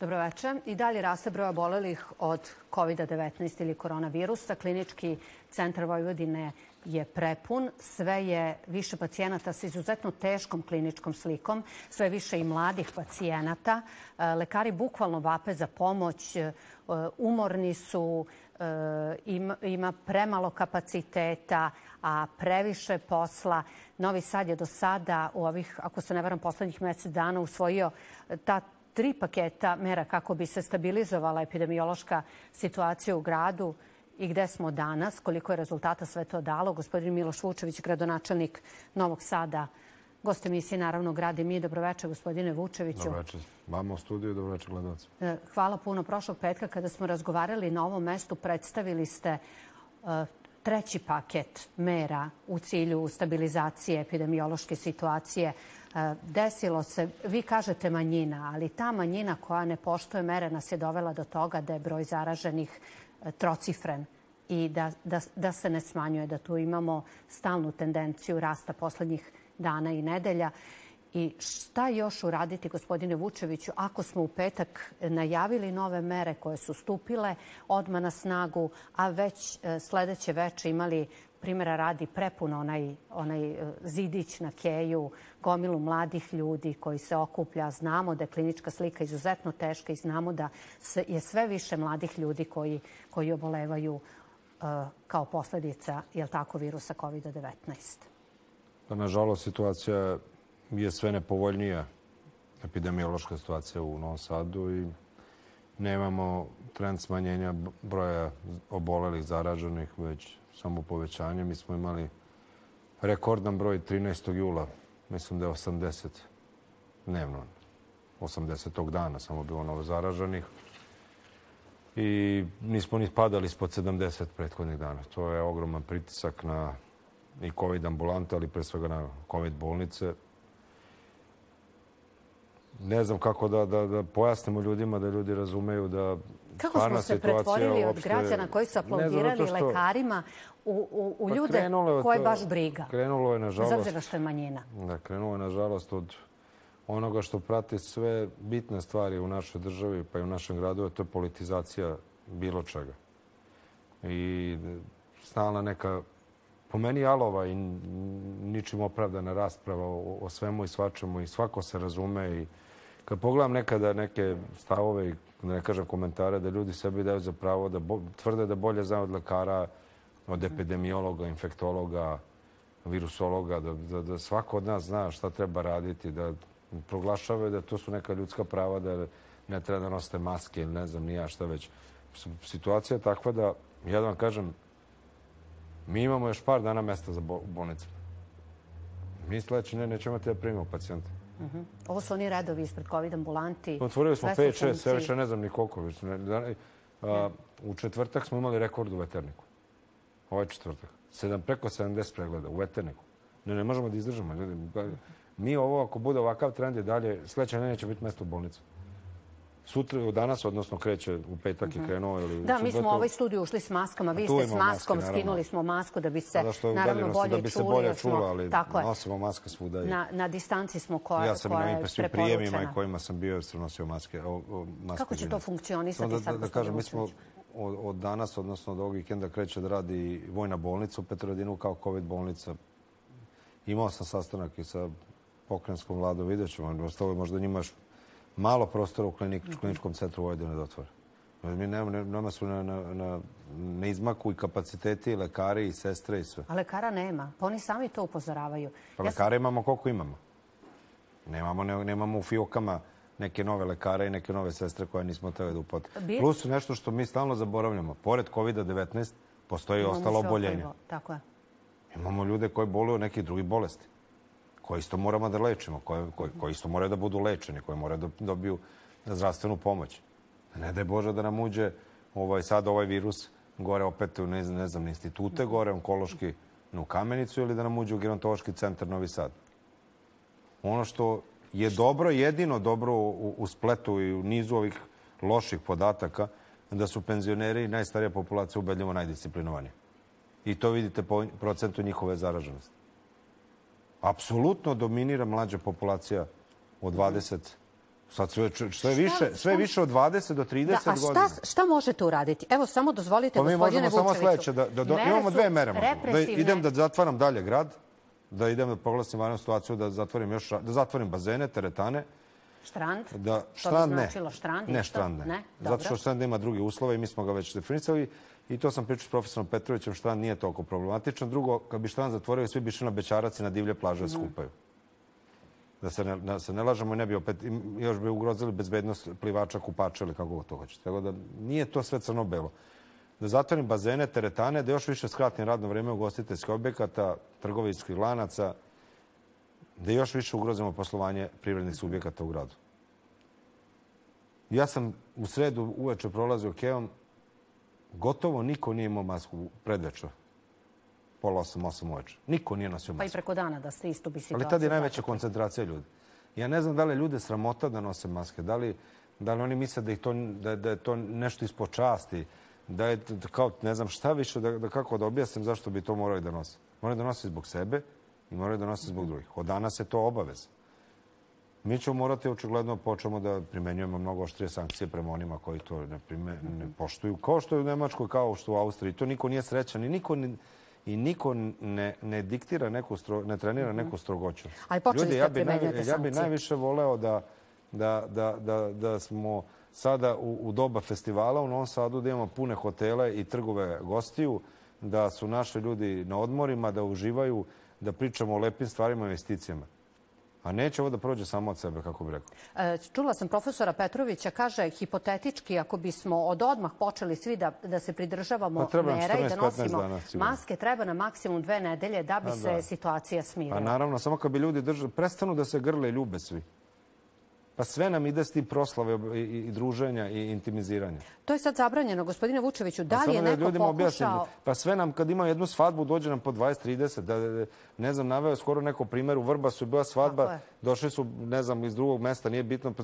Dobroveče. I dalje raste broja obolelih od COVID-19 ili koronavirusa. Klinički centar Vojvodine je prepun. Sve je više pacijenata sa izuzetno teškom kliničkom slikom, sve više i mladih pacijenata. Lekari bukvalno vape za pomoć, umorni su, ima premalo kapaciteta, a previše posla. Novi Sad je do sada u ovih, ako se ne varam, poslednjih mesec dana usvojio ta 3 paketa mera kako bi se stabilizovala epidemiološka situacija u gradu. I gde smo danas, koliko je rezultata sve to dalo? Gospodin Miloš Vučević, gradonačelnik Novog Sada. Gost emisije, naravno, Grad i mi. Dobroveče, gospodine Vučeviću. Dobroveče. Vama u studiju i dobroveče gledalci. Hvala puno. Prošlog petka kada smo razgovarali na ovom mestu, predstavili ste treći paket mera u cilju stabilizacije epidemiološke situacije. Desilo se, vi kažete manjina, ali ta manjina koja ne poštuje mere nas je dovela do toga da je broj zaraženih trocifren i da se ne smanjuje, da tu imamo stalnu tendenciju rasta poslednjih dana i nedelja. I šta još uraditi, gospodine Vučeviću, ako smo u petak najavili nove mere koje su stupile odmah na snagu, a već sledeće veče imali, primjera radi, prepuno onaj zidić na keju, gomilu mladih ljudi koji se okuplja. Znamo da je klinička slika izuzetno teška i znamo da je sve više mladih ljudi koji obolevaju kao posljedica, jel tako, virusa COVID-19. Nažalost, situacija je sve nepovoljnija, epidemiološka situacija u Novom Sadu, i nemamo trend smanjenja broja obolelih, zaraženih, već samo povećanje. Mi smo imali rekordan broj 13. jula, mislim da je 80 dnevno, 80. dana samo bilo novo zaraženih. I nismo ni padali ispod 70 prethodnih dana. To je ogroman pritisak na i COVID ambulante, ali pre svega na COVID bolnice. Ne znam kako da pojasnimo ljudima, da ljudi razumeju da... Kako smo se pretvorili od građana koji su aplaudirali lekarima u ljude koje baš briga? Krenulo je, nažalost... Bez obzira što je manjina. Da, krenulo je, nažalost, od onoga što prati sve bitne stvari u našoj državi, pa i u našem gradu, to je politizacija bilo čega. I stalna neka, po meni, alova i ničim opravdana rasprava o svemu i svačemu, i svako se razume. Kad pogledam nekada neke stavove i, da ne kažem, komentare, da ljudi sebi daju za pravo, da tvrde da bolje znaju od lekara, od epidemiologa, infektologa, virusologa, da svako od nas zna šta treba raditi, da proglašavaju da to su neka ljudska prava, da ne treba da nosite maske ili ne znam ni ja šta već. Situacija je takva da, ja da vam kažem, mi imamo još par dana mesta za bolnice. Mi sledeći nećemo imati da primimo pacijenta. Ovo su oni redovi ispred COVID ambulanti. Otvorili smo 5-6, sve više ne znam ni koliko. U četvrtak smo imali rekord u veterniku. Ovaj četvrtak. Preko 70 pregleda u veterniku. Ne možemo da izdržimo. Mi ovo, ako bude ovakav trend i dalje, sledeće neće biti mesta u bolnici. Sutra, od danas, odnosno kreće u petak i krenuo. Da, mi smo u ovoj studiju ušli s maskama. Vi ste s maskom, skinuli smo masku da bi se bolje čula, ali nosimo maske svuda. Na distanci smo koja je preporučena. Ja sam i na svim prijemima i kojima sam bio, jer sam nosio maske. Kako će to funkcionisati sad? Da kažem, mi smo od danas, odnosno od ovog vikenda, kreće da radi vojna bolnica u Petrodinu kao COVID bolnica. Imao sam sastanak i sa pokrajinskom vladom, vidjet ćemo. Ostalo je možda njima još malo prostora u kliničkom centru Vojvodine da otvore. Nama su na izmaku i kapaciteti, i lekari, i sestre, i sve. A lekara nema. Pa oni sami to upozoravaju. Pa lekara imamo koliko imamo. Nemamo u fiokama neke nove lekare i neke nove sestre koje nismo hteli da upotrebimo. Plus nešto što mi stalno zaboravljamo. Pored COVID-19 postoji ostalo oboljenje. Tako je. Imamo ljude koji boluju od nekih drugih bolesti, koje isto moramo da lečimo, koje isto moraju da budu lečeni, koje moraju da dobiju zdravstvenu pomoć. Ne daj Bože da nam uđe sad ovaj virus gore opet u, ne znam, institute, gore onkološki u Kamenicu, ili da nam uđe u gerontološki centar Novi Sad. Ono što je dobro, jedino dobro u spletu i u nizu ovih loših podataka, da su penzioneri i najstarija populacija ubedljivo najdisciplinovanije. I to vidite po procentu njihove zaraženosti. Apsolutno dominira mlađa populacija od 20 Sad sve više od 20 do 30 godina. A šta možete uraditi? Evo, samo dozvolite, gospodine Vučeviću. Pa mi možemo samo sledeće. Imamo dve mere. Idem da zatvaram dalje grad, da idem da proglasim vanrednu situaciju, da zatvorim bazene, teretane. Štrand? Što bi značilo štrand? Ne, štrand ne. Zato što štrand ima druge uslove i mi smo ga već definisali. I to sam pričao s profesorom Petrovićem, štrand nije toliko problematičan. Drugo, kad bi štrand zatvorio, svi bi išli na bećarac i na divlje plaže da skupaju. Da se ne lažemo i ne bi opet, još bi ugrozili bezbednost plivača, kupača ili kako to hoćete. Tako da nije to sve crno-belo. Da zatvorim bazene, teretane, da još više skratim radno vreme ugostiteljskih objekata, trgovinskih lanaca, da još više ugrozimo poslovanje privrednih subjekata u gradu. Ja sam u sredu uveče prolazio Keom, gotovo niko nije imao masku predvečer. Pola osam, osam uveče. Niko nije nosio masku. Pa i preko dana da ste isto bi situaciju. Ali tada je najveća koncentracija ljudi. Ja ne znam da li ljude sramota da nose maske, da li oni misle da je to nešto ispod časti, da je kao ne znam šta više, kako da objasnim zašto bi to morali da nose. Morali da nose zbog sebe i morali da nose zbog drugih. Od danas je to obavez. Mi ćemo morati očigledno počnemo da primenjujemo mnogo oštrije sankcije prema onima koji to ne poštuju. Kao što je u Nemačkoj, kao što je u Austriji. To niko nije srećan i niko ne diktira, ne trenira neku strogoću. Ali počeli ste primenjujete sankcije. Ja bi najviše voleo da smo sada u doba festivala u Novom Sadu da imamo pune hotele i trgove gostiju, da su naši ljudi na odmorima, da uživaju, da pričamo o lepim stvarima i investicijama. A neće ovo da prođe samo od sebe, kako bi rekao. Čula sam profesora Petrovića, kaže hipotetički, ako bismo odmah počeli svi da se pridržavamo mera i da nosimo maske, treba na maksimum 2 nedelje da bi se situacija smirila. Naravno, samo kad bi ljudi prestanu da se grle i ljube svi. Pa sve nam ide s tim proslave i druženja i intimiziranja. To je sad zabranjeno. Gospodine Vučeviću, da li je neko pokušao... Pa sve nam, kad imamo jednu svadbu, dođe nam po 20-30. Ne znam, naveo je skoro neko primjer. U Vrbasu je bila svadba. Došli su, ne znam, iz drugog mesta, nije bitno.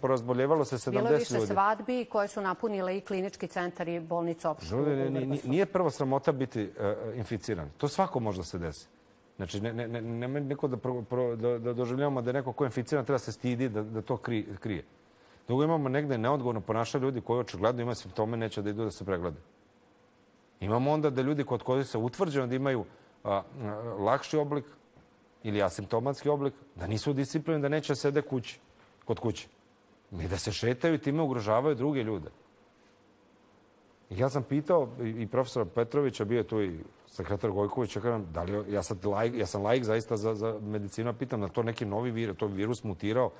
Porazboljevalo se 70 ljudi. Bilo je više svadbi koje su napunile i klinički centar i bolnicu opštu u Vrbasu. Nije prvo sramota biti inficiran. To svako može da se desi. Znači, nema niko da doživljavamo da je neko ko je inficiran treba se stidi da to krije. Drugo, imamo negde neodgovorno ponašanje ljudi koji očigledno imaju simptome, neće da idu da se preglede. Imamo onda da ljudi kod koji se utvrđeno da imaju lakši oblik ili asimptomatski oblik, da nisu disciplinovani, da neće sede kod kuće. I da se šetaju i time ugrožavaju druge ljude. Ja sam pitao i profesora Petrovića, bio je tu i sekretar Gojković, ja sam laik zaista za medicinu, pitam da to neki novi virus, to virus mutirao.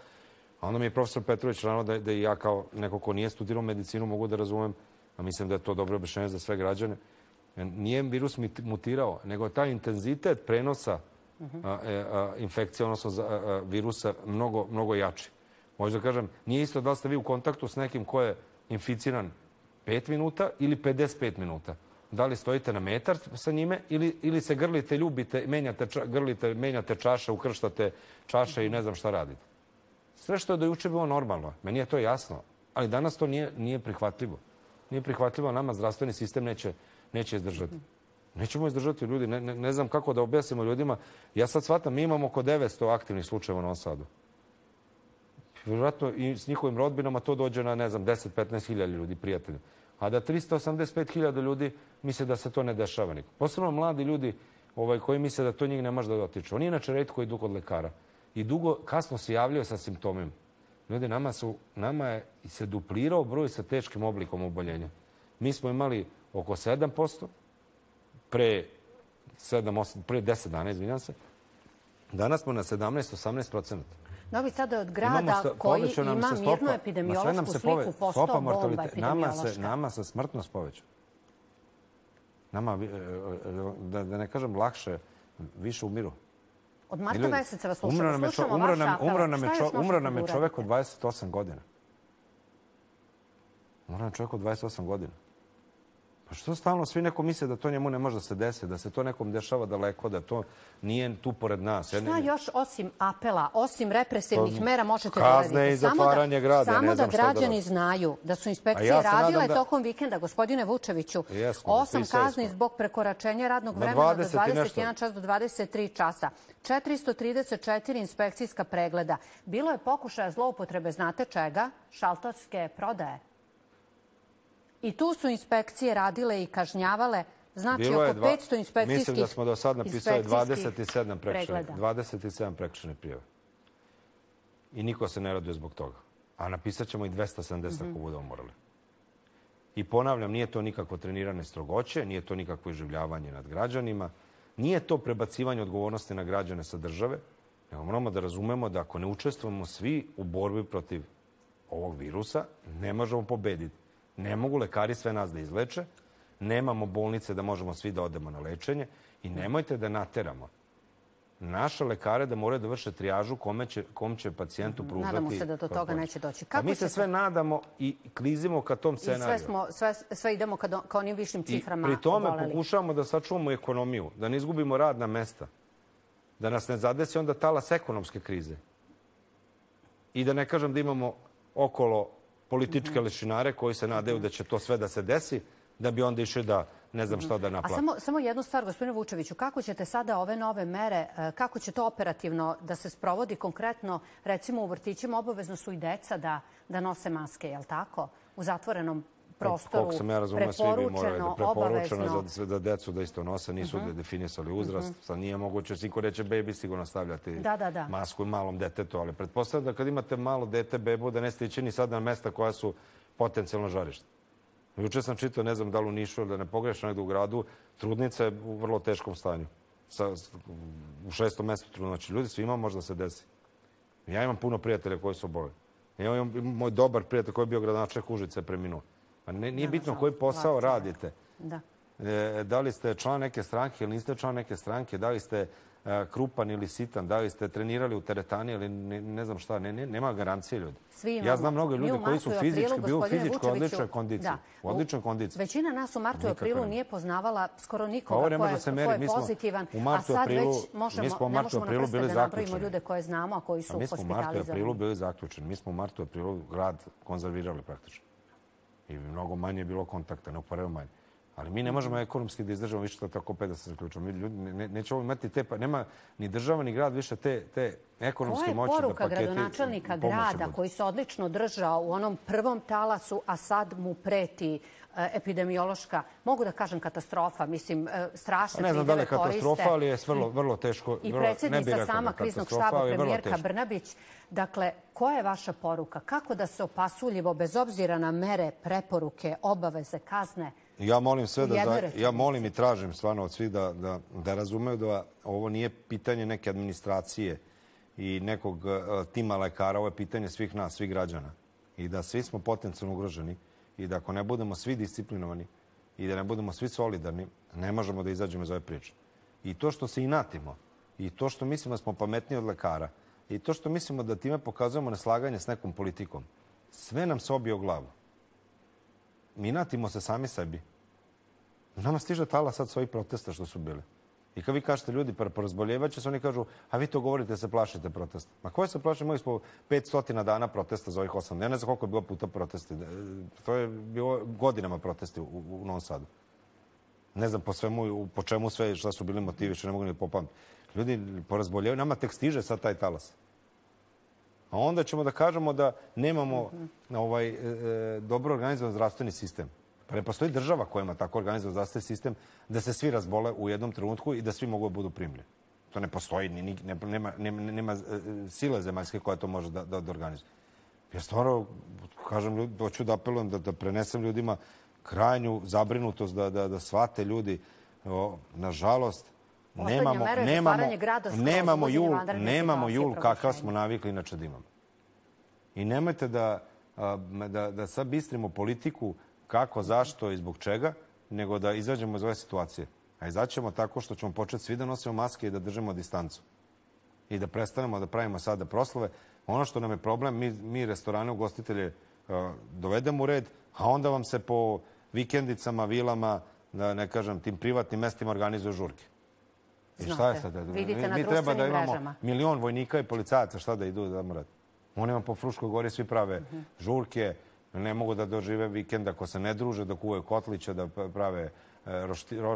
A onda mi je profesor Petrović rekao da i ja kao neko ko nije studirao medicinu mogu da razumem, a mislim da je to dobro objašnjenje za sve građane. Nije virus mutirao, nego taj intenzitet prenosa infekcije, odnosno virusa, mnogo jači. Možda kažem, nije isto da li ste vi u kontaktu s nekim ko je inficiran 5 minuta ili 55 minuta. Da li stojite na metar sa njime ili se grlite, ljubite, menjate čaše, ukrštate čaše i ne znam šta radite. Sve što je dojuče bilo normalno. Meni je to jasno. Ali danas to nije prihvatljivo. Nije prihvatljivo, nama zdravstveni sistem neće izdržati. Nećemo izdržati ljudi. Ne znam kako da objasnimo ljudima. Ja sad shvatam, mi imamo oko 900 aktivnih slučajeva u Novom Sadu. Vjerojatno i s njihovim rodbinama to dođe na, ne znam, 10-15 hiljada ljudi, prijatelja. A da 385 hiljada ljudi misle da se to ne dešava nikom. Posebno mladi ljudi koji misle da to njih ne može da dotiče. Oni inače retko idu kod lekara. I dugo, kasno se javljaju sa simptomima. Ljudi, nama je se duplirao broj sa teškim oblikom oboljenja. Mi smo imali oko 7%, pre 10 dana, izvinjam se. Danas smo na 17-18%. Novi Sad je od grada koji ima mirnu epidemiološku sliku postao bomba epidemiološka. Nama se smrtnost poveća. Nama, da ne kažem lakše, više umiru. Od marta meseca vas slušamo vaš apel. Umro nam je čovjek od 28 godina. Pa što stalno svi neko misle da to njemu ne može da se desi, da se to nekom dešava daleko, da to nije tu pored nas. Šta još osim apela, osim represivnih mera možete uraditi? Kazne i zatvaranje grada. Samo da građani znaju da su inspekcije radile tokom vikenda, gospodine Vučeviću, 8 kazni zbog prekoračenja radnog vremena do 21 čas do 23 časa, 434 inspekcijska pregleda. Bilo je pokušaja zloupotrebe, znate čega? Šalterske prodaje. I tu su inspekcije radile i kažnjavale, znači oko 500 inspekcijskih pregleda. Mislim da smo do sad napisali 27 prekršajnih prijava. I niko se ne raduje zbog toga. A napisat ćemo i 270 ako budemo morali. I ponavljam, nije to nikakvo trenirane strogoće, nije to nikakvo iživljavanje nad građanima, nije to prebacivanje odgovornosti na građane sa države, nego moramo da razumemo da ako ne učestvujemo svi u borbi protiv ovog virusa, ne možemo pobediti. Ne mogu lekari sve nas da izleče, nemamo bolnice da možemo svi da odemo na lečenje i nemojte da nateramo naše lekare da moraju da vrše trijažu kom će pacijentu pružati... Nadamo se da do toga neće doći. Mi se sve nadamo i klizimo ka tom scenariju. Sve idemo ka onim višim ciframa. Pri tome pokušavamo da sačuvamo ekonomiju, da ne izgubimo radna mesta, da nas ne zadesi onda talas ekonomske krize. I da ne kažem da imamo okolo političke lešinare koji se nadaju da će to sve da se desi, da bi onda išli da ne znam šta da naplati. A samo jednu stvar, gospodine Vučeviću, kako ćete sada ove nove mere, kako će to operativno da se sprovodi konkretno, recimo u vrtićima obavezno su i deca da nose maske, je li tako? U zatvorenom prostoru, preporučeno da decu da isto nose, nisu definisali uzrast. Sad nije moguće, niko reće bebi sigurno stavljati masku i malom detetu, ali pretpostavljam da kad imate malo dete, bebu, da ne stići ni sad na mesta koja su potencijalno žarišta. Juče sam čitao, ne znam da li u Nišu ili da ne pogrešam negdje u gradu, trudnica je u vrlo teškom stanju. U 6. mjestu trudnoće. Ljudi, svima može da se desi. Ja imam puno prijatelja koji su oboleli. Moj dobar prijatelj koji je bio gradonačelnik Užica je preminuo. Nije bitno koji posao radite. Da li ste član neke stranke ili niste član neke stranke, da li ste krupan ili sitan, da li ste trenirali u teretani ili ne znam šta, nema garancije ljudi. Ja znam mnogo ljudi koji su fizički odličnoj kondiciji. Većina nas u martu i aprilu nije poznavala skoro nikoga ko je pozitivan, a sad već ne možemo da napravimo ljude koje znamo, a koji su hospitalizovani. Mi smo u martu i aprilu bili zaključeni. Mi smo u martu i aprilu grad konzervirali praktično. I mnogo manje je bilo kontakta, ne uporeo manje. Ali mi ne možemo ekonomski da izdržamo više da tako opet da se zaključamo. Nećemo imati te... Nema ni država, ni grad više te ekonomske moći da paketi... Koja je poruka gradonačelnika grada koji se odlično držao u onom prvom talasu, a sad mu preti epidemiološka, mogu da kažem katastrofa, mislim, strašne primjere koriste. Ne znam da li je katastrofa, ali je vrlo teško... I predsjednica sama kriznog štaba, premijerka Brnabić. Dakle, koja je vaša poruka? Kako da se opasuljivo, bez obzira na mere, preporuke, obaveze, kazne? Ja molim i tražim stvarno od svih da razumeju da ovo nije pitanje neke administracije i nekog tima lekara, ovo je pitanje svih nas, svih građana. I da svi smo potencijalno ugroženi i da ako ne budemo svi disciplinovani i da ne budemo svi solidarni, ne možemo da izađemo iz ove priče. I to što se inatimo, i to što mislimo da smo pametniji od lekara, i to što mislimo da time pokazujemo neslaganje s nekom politikom, sve nam se obije o glavu. Mi inatimo se sami sebi. Nama stiže tala sad svojih protesta što su bili. I kad vi kažete ljudi porazboljevaće se, oni kažu a vi to govorite da se plašite protesta. Ma koje se plašite? Imali smo 500 dana protesta za ovih 8. Ja ne znam koliko je bilo puta protesti. To je bilo godinama protesti u Novom Sadu. Ne znam po čemu sve, šta su bili motivi, što ne mogu ni popamtiti. Ljudi porazboljevaju, nama tek stiže sad taj talas. A onda ćemo da kažemo da nemamo dobro organizovan zdravstveni sistem. Pa ne postoji država koja ima tako organizovan zdravstveni sistem da se svi razbole u jednom trenutku i da svi mogu da budu primljeni. To ne postoji, nema sile zemaljske koja to može da organizuje. Ja stvarno, kažem, hoću da apelujem da prenesem ljudima krajnju zabrinutost, da shvate ljudi, nažalost, nemamo jul kakav smo navikli, inače da imamo. I nemojte da sad bistrimo politiku kako, zašto i zbog čega, nego da izađemo iz ove situacije. A izaćemo tako što ćemo početi svi da nosimo maske i da držimo distancu. I da prestanemo da pravimo sada proslove. Ono što nam je problem, mi restorane, ugostitelje dovedemo u red, a onda vam se po vikendicama, vilama, ne kažem, tim privatnim mestima organizuju žurke. I šta je sad? Mi treba da imamo milion vojnika i policajaca, šta da idu da morati. Oni vam po Fruškoj gori svi prave žurke, ne mogu da dožive vikend ako se ne druže, da kuvaju kotliće, da prave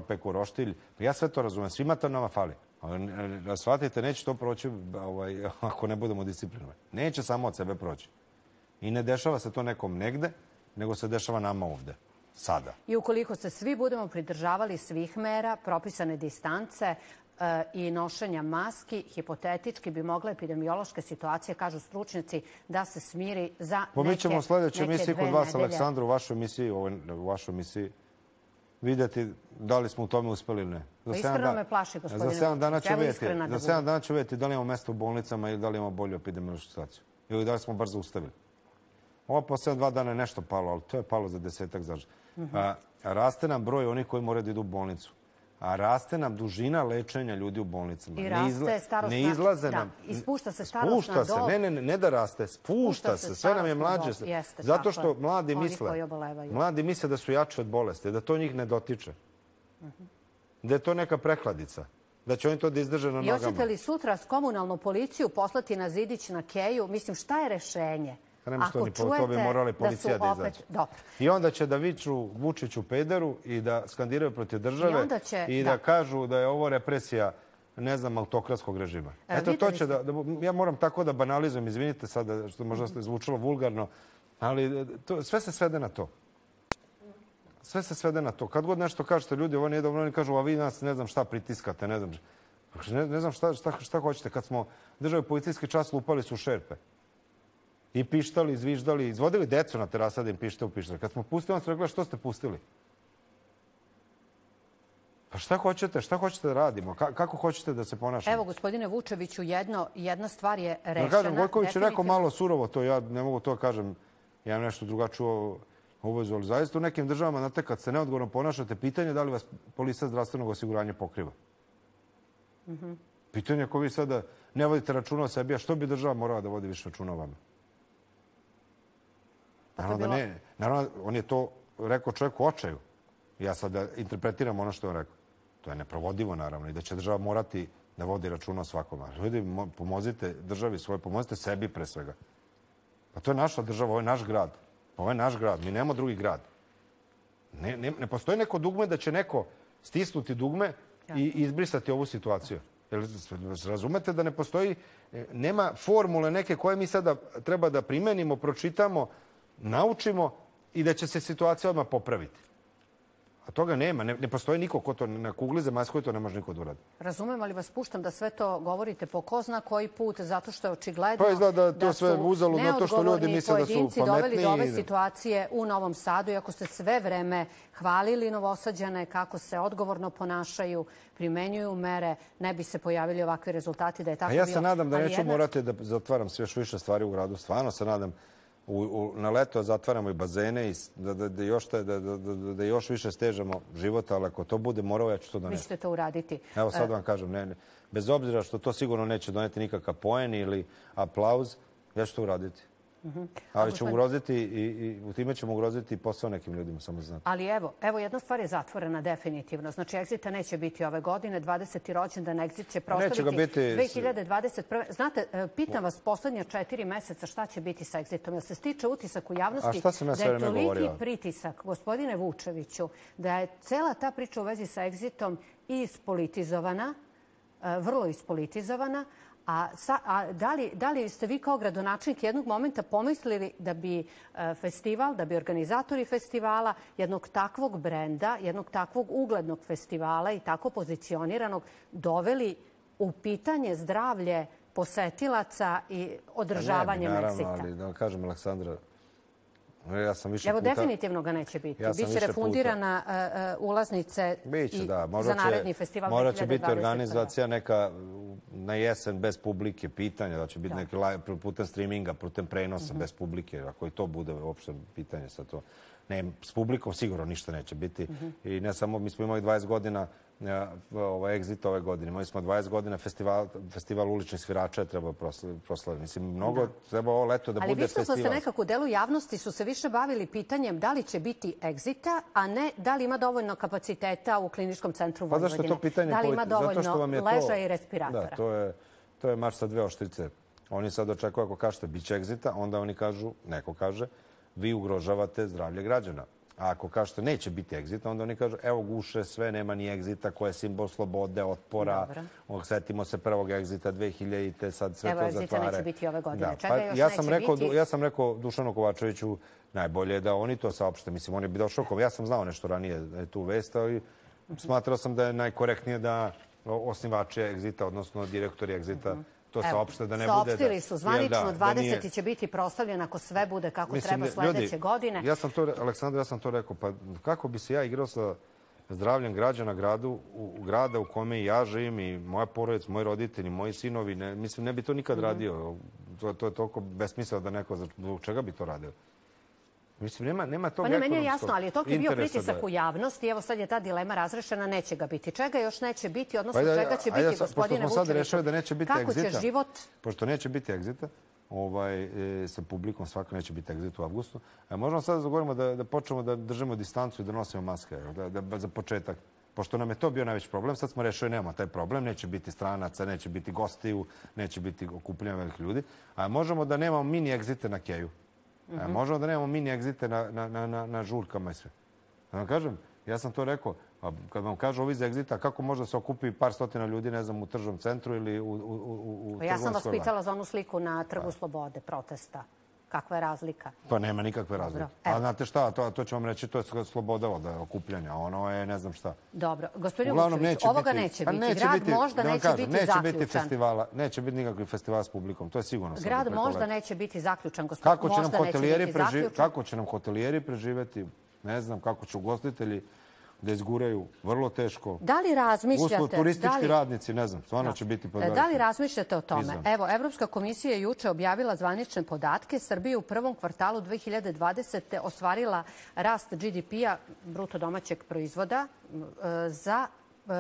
peku roštilj. Ja sve to razumem, svima to nama fali. Shvatite, neće to proći ako ne budemo disciplinovani. Neće samo od sebe proći. I ne dešava se to nekom negde, nego se dešava nama ovde, sada. I ukoliko se svi budemo pridržavali svih mera, propisane distance i nošenja maski, hipotetički bi mogla epidemiološka situacija, kažu stručnjaci, da se smiri za neke 2 nedelje. Pomićemo u sljedećoj emisiji kod vas, Aleksandru, u vašoj emisiji vidjeti da li smo u tome uspeli ili ne. Iskreno me plaši, gospodine. Za 7 dana ću vidjeti da li imamo mesto u bolnicama ili da li imamo bolju epidemiološku situaciju. Ili da li smo brzo ustavili. Ovo posle 2 dana je nešto palo, ali to je palo za 10-ak zažda. Raste nam broj onih koji moraju da idu u bolnicu. A raste nam dužina lečenja ljudi u bolnicama. I raste starostna dob. I spušta se starostna dob. Spušta se, ne da raste, spušta se. Sve nam je mlađe. Zato što mladi misle da su jači od bolesti, da to njih ne dotiče. Da je to neka prehladica. Da će oni to da izdrže na nogama. I hoćete li sutra s komunalnu policiju poslati na zidić na keju? Mislim, šta je rešenje? Ako čujete da su opet... I onda će da viču Vučiću pederu i da skandiraju protiv države i da kažu da je ovo represija, ne znam, autokratskog režima. Eto, to će da... Ja moram tako da banalizujem, izvinite sada što možda zvučilo vulgarno, ali sve se svede na to. Sve se svede na to. Kad god nešto kažete ljudi, ovo nije dobro, oni kažu, a vi nas ne znam šta pritiskate, ne znam šta hoćete. Kad smo držali policijski čas, lupali su šerpe. I pištali, zviždali, izvodili decu na terasa da im pište u pištali. Kad smo pustili, on se rekla, što ste pustili? Pa šta hoćete da radimo? Kako hoćete da se ponašamo? Evo, gospodine Vučeviću, jedna stvar je rešena. Da kažem, Gojković je rekao malo surovo to, ja ne mogu to kažem, ja imam nešto drugačije obavezu, ali zaista u nekim državama, znate, kad se neodgovorno ponašate, pitanje je da li vas polisa zdravstvenog osiguranja pokriva. Pitanje je ako vi sada ne vodite računa o sebi, a što bi država morala da vodi više računa o vama? Naravno, on je to rekao čovjek u očaju. Ja sad da interpretiram ono što je on rekao. To je neprovodivo, naravno, i da će država morati da vodi računa o svakom. Ljudi, pomozite državi svoje, pomozite sebi pre svega. Pa to je naša država, ovo je naš grad. Ovo je naš grad, mi nemamo drugi grad. Ne postoji neko dugme da će neko stisnuti dugme i izbrisati ovu situaciju. Razumete da ne postoji, nema formule neke koje mi sada treba da primenimo, pročitamo, naučimo i da će se situacija odmah popraviti. A toga nema. Ne postoji niko ko to na kugli zemaljskoj, to ne može niko da uradi. Razumem, ali vas puštam da sve to govorite po ko zna koji put, zato što je očigledno da su neodgovorni pojedinci doveli do ove situacije u Novom Sadu, iako ste sve vreme hvalili Novosađane kako se odgovorno ponašaju, primenjuju mere, ne bi se pojavili ovakvi rezultati da je tako bilo. A ja se nadam da neću morati da zatvaram sve što više stvari u gradu. Stvarno se nadam. Na leto zatvaramo i bazene i da još više stežamo života, ali ako to bude morao, ja ću to doneti. Vi ćete to uraditi. Evo sad vam kažem, bez obzira što to sigurno neće doneti nikakav poen ili aplauz, ja ću to uraditi. Ali ću ugroziti i u time ćemo ugroziti i posao nekim ljudima, samo znate. Ali evo jedna stvar je zatvorena definitivno. Znači, Exita neće biti ove godine, 20. rođendan Exit će proslaviti 2021. Znate, pitam vas poslednja 4 meseca šta će biti sa Exitom. Jel se stiče utisak u javnosti da je toliki pritisak, gospodine Vučeviću, da je cela ta priča u vezi sa Exitom ispolitizovana, vrlo ispolitizovana. A da li ste vi kao gradonačelnik jednog momenta pomislili da bi festival, da bi organizatori festivala jednog takvog brenda, jednog takvog uglednog festivala i tako pozicioniranog doveli u pitanje zdravlje posetilaca i održavanje Exita? Naravno, ali da vam kažem, Aleksandra, ja sam više puta... Evo, definitivno ga neće biti. Biće refundirana ulaznice za naredni festival 2020. Morat će biti organizacija neka na jesen bez publike, pitanja, da će biti neki putem streaminga, putem prenosa bez publike, ako i to bude uopšte pitanje sa to. Ne, s publikom sigurno ništa neće biti. I ne samo, mi smo imali 20 godina Exit ove godine. Imali smo 20 godina festival uličnih svirača je trebao proslaviti. Mislim, mnogo treba ovo leto da bude festival. Ali vi ste nekako u delu javnosti su se više bavili pitanjem da li će biti Exita, a ne da li ima dovoljno kapaciteta u Kliničkom centru Vojvodine. Pa zašto to pitanje? Da li ima dovoljno ležaja i respiratora? Da, to je mač sa dve oštrice. Oni sad očekuju ako kažete biće Exita, onda oni kažu, neko kaže, vi ugrožavate zdravlje građana. A ako kažete neće biti Exita, onda oni kažu evo guše sve, nema ni Exita koja je simbol slobode, otpora. Sjetimo se prvog Exita 2000-te, sad sve to zatvare. Evo Exita neće biti ove godine. Ja sam rekao Dušanu Kovačeviću najbolje je da oni to saopšte. Mislim, on je bio šokovan. Ja sam znao nešto ranije tu vest, ali smatrao sam da je najkorektnije da osnivači Exita, odnosno direktori Exita, to saopšte da ne bude... Saopštili su zvanično, 20. će biti proslavljen ako sve bude kako treba sljedeće godine. Aleksandar, ja sam to rekao, pa kako bi se ja igrao sa zdravljem građana grada u kome i ja živim i moja porodica, moji roditelji, moji sinovi, mislim, ne bi to nikad radio. To je toliko besmisleno da neko, zbog čega bi to radio? Mislim, nema tog ekonomskog interesa. Pa ne, meni je jasno, ali je toliko bio pritisak u javnosti. Evo sad je ta dilema razrešena, neće ga biti. Čega još neće biti, odnosno čega će biti, gospodine Vučeviću? Kako će život... Pošto neće biti Exita, sa publikom svakako neće biti Exita u avgustu, možemo sad da govorimo da počnemo da držimo distancu i da nosimo maske za početak. Pošto nam je to bio najveći problem, sad smo rešili nemamo taj problem, neće biti stranaca, neće biti gostiju, neće biti okupljenja velikih ljudi. Možemo da nemamo mini Exite na keju. Možemo da nemamo mini Exite na žurkama i sve. Da vam kažem, ja sam to rekao, kad vam kažu ovi iz Exita, kako može da se okupi par stotina ljudi, ne znam, u tržnom centru ili u Trgovinskoj vladi? Ja sam vas pitala za onu sliku na Trgu Slobode, protesta. Kakva je razlika? Pa nema nikakve razlike. A znate šta, to ću vam reći, to je sloboda okupljanja, ono je ne znam šta. Dobro, gospodin Vučević, ovoga neće biti. Grad možda neće biti zaključan. Neće biti festivala, neće biti nikakvih festivala s publikom, to je sigurno. Grad možda neće biti zaključan, gospodin. Kako će nam hotelijeri preživjeti, ne znam, kako će ugostitelji da izguraju, vrlo teško. Da li razmišljate... Turistički radnici, ne znam, stvarno će biti podvariti. Da li razmišljate o tome? Evo, Evropska komisija je juče objavila zvanične podatke. Srbija u prvom kvartalu 2020. ostvarila rast GDP-a, bruto domaćeg proizvoda, za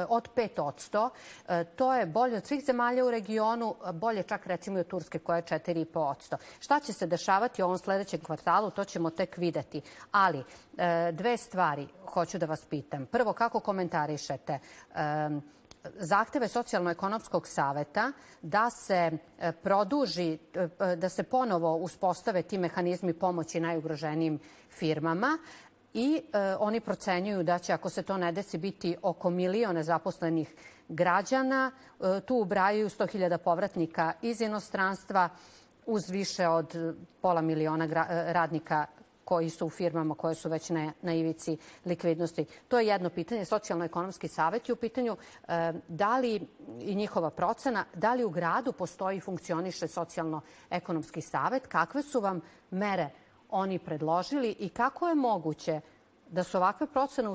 od 5%. To je bolje od svih zemalja u regionu, bolje čak recimo i od Turske koja je 4,5%. Šta će se dešavati u ovom sljedećem kvartalu, to ćemo tek vidjeti. Ali dve stvari hoću da vas pitam. Prvo, kako komentarišete zahteve Socijalno-ekonomskog saveta da se produži, da se ponovo uspostave ti mehanizmi pomoći najugroženijim firmama? I oni procenjuju da će, ako se to ne desi, biti oko 1 milion nezaposlenih građana. Tu ubrajaju 100.000 povratnika iz inostranstva uz više od pola miliona radnika koji su u firmama koje su već na ivici likvidnosti. To je jedno pitanje. Socijalno-ekonomski savjet je u pitanju da li, i njihova procena, da li u gradu postoji i funkcioniše Socijalno-ekonomski savjet. Kakve su vam mere oni predložili i kako je moguće da su ovakve procene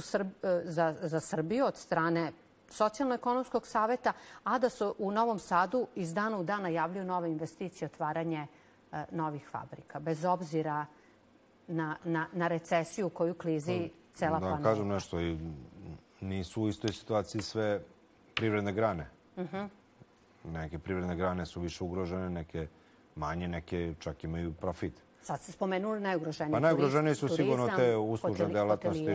za Srbiju od strane Socijalno-ekonomskog saveta, a da su u Novom Sadu iz dana u dan najavljuju nove investicije, otvaranje novih fabrika, bez obzira na recesiju koju klizi cela planeta? Da kažem nešto, nisu u istoj situaciji sve privredne grane. Neke privredne grane su više ugrožene, neke manje, neke čak imaju profit. Sad se spomenuli najugroženiji turizam. Pa najugroženiji su sigurno te uslužne delatnosti,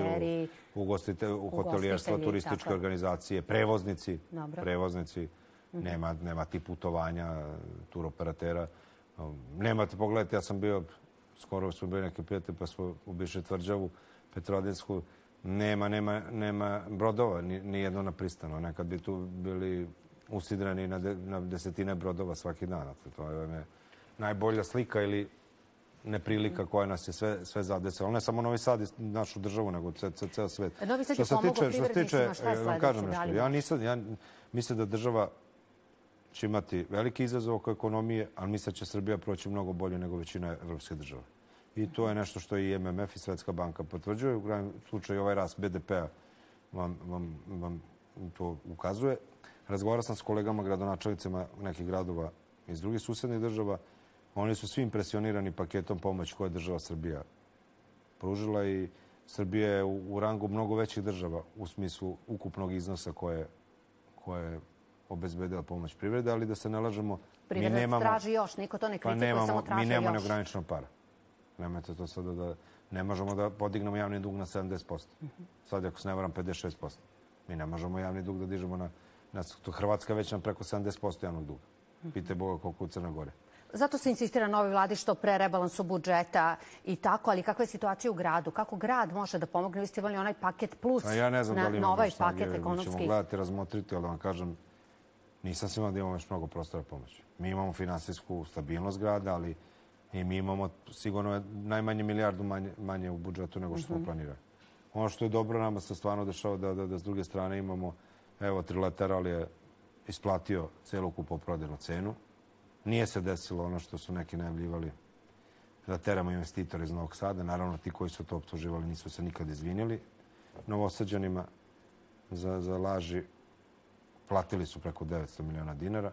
u hotelijerstva, turističke organizacije, prevoznici. Nema ti putovanja, turoperatera. Nemate, pogledajte, ja sam bio, skoro su bili neke prijatelje, pa smo obišli tvrđavu, Petrovaradinsku. Nema brodova, ni jedno na pristanu. Nekad bi tu bili usidreni na desetine brodova svaki dan. To je najbolja slika ili neprilika koja nas je sve zadesila. Ne samo Novi Sad i našu državu, nego ceo svet. Novi Sad je pomogao privrednicima. Šta je sledeće? Mislim da država će imati veliki izazov oko ekonomije, ali mislim da će Srbija proći mnogo bolje nego većina evropske države. I to je nešto što i MMF i Svetska banka potvrđuje. U krajnjem slučaju ovaj rast BDP-a vam to ukazuje. Razgovarao sam s kolegama, gradonačelnicima nekih gradova iz drugih susednih država. Oni su svi impresionirani paketom pomoći koje je država Srbija pružila i Srbija je u rangu mnogo većih država u smislu ukupnog iznosa koje obezbedila pomoć privrede, ali da se ne lažemo, mi nemamo... traži još, niko to ne kritikuje, samo traži još. Mi nemamo neograničeno para. Nemojte to sada da... Ne možemo da podignemo javni dug na 70%. Sad, ako se ne varam, 56%. Mi ne možemo javni dug da dižemo na... Hrvatska već nam preko 70% javnog duga. Pitaj Boga koliko u Crna Gore. Zato se insistira na ovoj vladi što pre rebalansu budžeta i tako, ali kakva je situacija u gradu? Kako grad može da pomogne? Vi ste imali onaj paket plus na ovaj paket ekonomski. Ja ne znam da li imamo baš snage, mi ćemo gledati, razmotriti, ali da vam kažem, nisam sigurno da imamo još mnogo prostora pomoći. Mi imamo finansijsku stabilnost grada, ali i mi imamo sigurno najmanje milijardu manje u budžetu nego što smo planirali. Ono što je dobro nama se stvarno dešava da s druge strane imamo, evo, Trilateral je isplatio celokupu prodajnu cenu. Nije se desilo ono što su neki najavljivali da teramo investitore iz Novog Sada. Naravno, ti koji su to optuživali nisu se nikad izvinili Novosađanima za laži. Platili su preko 900 miliona dinara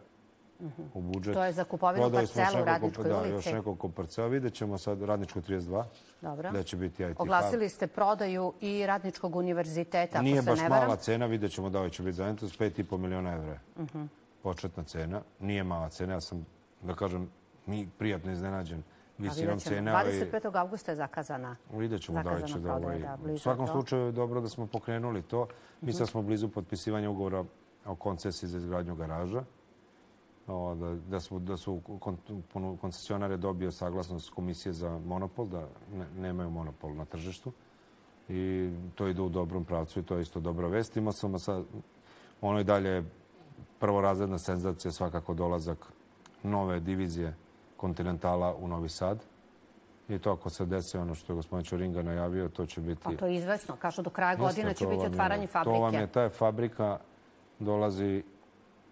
u budžet. To je za kupovinu parcela u Radničkoj ulici. Da, još nekoliko parcela. Vidjet ćemo sad Radničku 32. Dobro. Da će biti IT hub. Oglasili ste prodaju i Radničkog univerziteta, ako se ne varam. Nije baš mala cena. Vidjet ćemo da li će biti za entus. 5,5 miliona evra početna cena. Nije mala cena. Ja sam, da kažem, prijatno iznenađen visinom cena. 25. augusta je zakazana. Vidjet ćemo da li će da ovaj... U svakom slučaju je dobro da smo pokrenuli to. Mi sad smo blizu potpisivanja ugovora o koncesiji za izgradnju garaža, da su koncesionare dobio saglasnost komisije za monopol, da nemaju monopol na tržištu. I to ide u dobrom pravcu i to je isto dobra vest. Imao sam sad, ono i dalje prvorazredna senzacija, svakako dolazak nove divizije Kontinentala u Novi Sad. I to ako se desi ono što je gospodin Čuringa najavio, to će biti... A to je izvesno, kažu do kraja godine će biti otvaranje fabrike. To vam je ta fabrika... dolazi